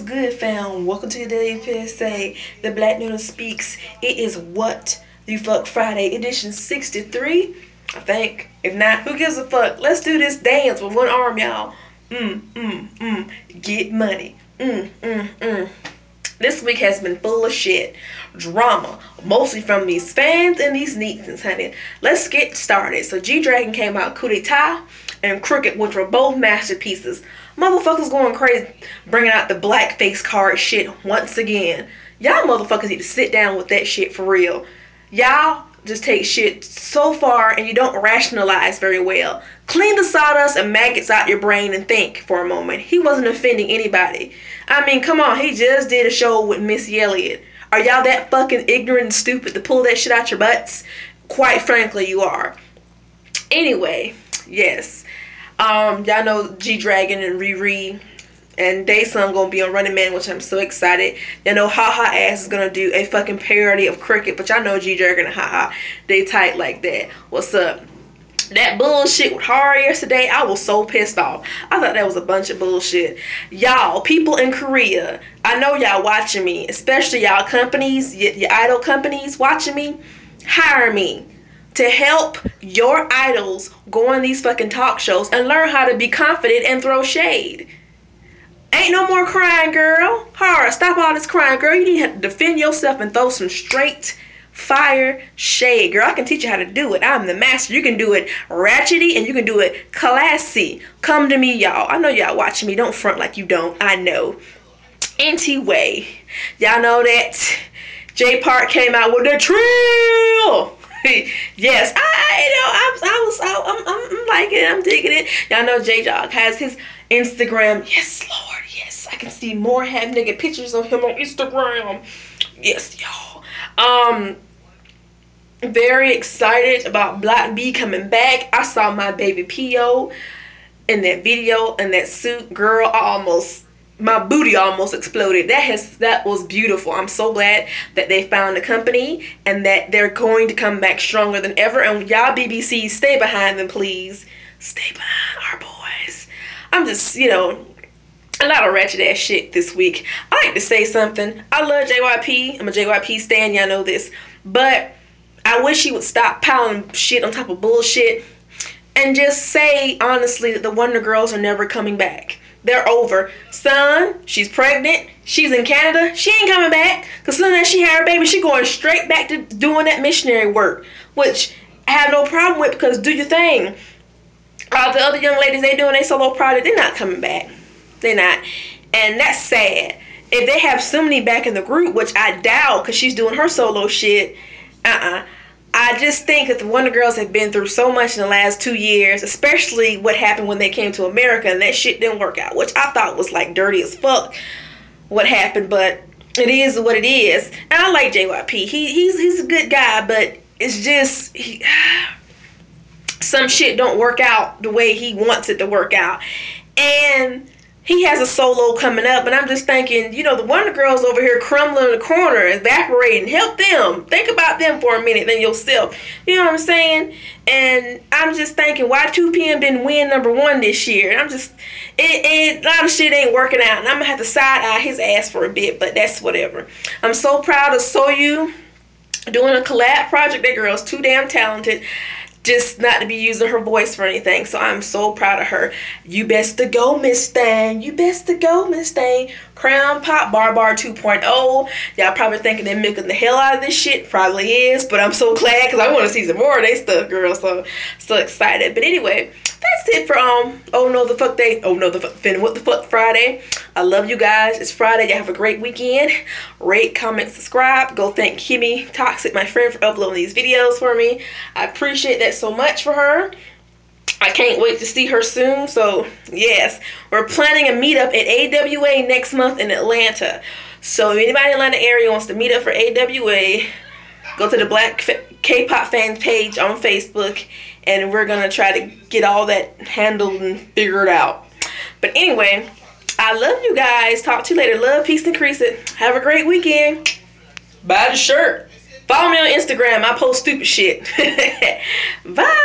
What's good, fam? Welcome to your daily PSA, The Black Noona Speaks. It is What the Fuck Friday, edition 63, I think. If not, who gives a fuck? Let's do this dance with one arm, y'all. Get money. This week has been full of shit. Drama, mostly from these fans and these netizens, honey. Let's get started. So G Dragon came out, Coup d'etat and Crooked, which were both masterpieces. Motherfuckers going crazy, bringing out the blackface card shit once again. Y'all motherfuckers need to sit down with that shit for real. Y'all just take shit so far and you don't rationalize very well. Clean the sawdust and maggots out your brain and think for a moment. He wasn't offending anybody. I mean, come on, he just did a show with Missy Elliott. Are y'all that fucking ignorant and stupid to pull that shit out your butts? Quite frankly, you are. Anyway, yes. Y'all know G Dragon and RiRi and Daesung gonna be on Running Man, which I'm so excited. Y'all know Ha Ha ass is gonna do a fucking parody of Crooked, but y'all know G Dragon and Ha Ha, they tight like that. What's up? That bullshit with Harry yesterday, I was so pissed off. I thought that was a bunch of bullshit. Y'all, people in Korea, I know y'all watching me, especially y'all companies, your idol companies watching me, hire me to help your idols go on these fucking talk shows and learn how to be confident and throw shade. Ain't no more crying, girl. Hara, stop all this crying, girl. You need to defend yourself and throw some straight fire shade, girl. I can teach you how to do it. I'm the master. You can do it ratchety and you can do it classy. Come to me, y'all. I know y'all watching me. Don't front like you don't. I know. Anyway, y'all know that Jay Park came out with the trill. Yes, I'm liking it. I'm digging it. Y'all know Jay Jog has his Instagram. Yes, Lord. Yes, I can see more half-naked pictures of him on Instagram. Yes, y'all. Very excited about Block B coming back. I saw my baby Pio in that video and that suit. Girl, my booty almost exploded. That was beautiful. I'm so glad that they found a company and that they're going to come back stronger than ever. And y'all BBC, stay behind them, please. Stay behind our boys. I'm just, a lot of ratchet ass shit this week. I like to say something. I love JYP. I'm a JYP stan. Y'all know this. But I wish he would stop piling shit on top of bullshit and just say honestly that the Wonder Girls are never coming back. They're over. Son, she's pregnant. She's in Canada. She ain't coming back. Because soon as she had her baby, she going straight back to doing that missionary work, which I have no problem with because do your thing. All the other young ladies, they doing their solo project. They're not coming back. They're not, and that's sad. If they have so many back in the group, which I doubt because she's doing her solo shit, I just think that the Wonder Girls have been through so much in the last 2 years, especially what happened when they came to America and that shit didn't work out, which I thought was like dirty as fuck what happened, but it is what it is. And I like JYP. He's a good guy, but it's just some shit don't work out the way he wants it to work out. And he has a solo coming up, and I'm just thinking, the Wonder Girls over here crumbling in the corner, evaporating. Help them. Think about them for a minute than yourself. You know what I'm saying? And I'm just thinking, why 2PM didn't win #1 this year? And I'm just, a lot of shit ain't working out, and I'm going to have to side-eye his ass for a bit, but that's whatever. I'm so proud of Soyou doing a collab project. That girl's too damn talented. Just not to be using her voice for anything. So I'm so proud of her. You best to go, Miss Thang. You best to go, Miss Thang. Crown Pop Bar Bar 2.0. Y'all probably thinking they're milking the hell out of this shit. Probably is. But I'm so glad because I want to see some more of they stuff, girl. So excited. But anyway, that's it for What the Fuck Friday. I love you guys. It's Friday. Y'all have a great weekend. Rate, comment, subscribe. Go thank Kimmy Toxic, my friend, for uploading these videos for me. I appreciate that so much for her. I can't wait to see her soon. So yes, we're planning a meetup at AWA next month in Atlanta. So if anybody in the Atlanta area wants to meet up for AWA, go to the Black K-Pop Fans page on Facebook, and we're gonna try to get all that handled and figured out. But anyway, I love you guys. Talk to you later. Love, peace, increase it. Have a great weekend. Buy the shirt. Follow me on Instagram. I post stupid shit. Bye.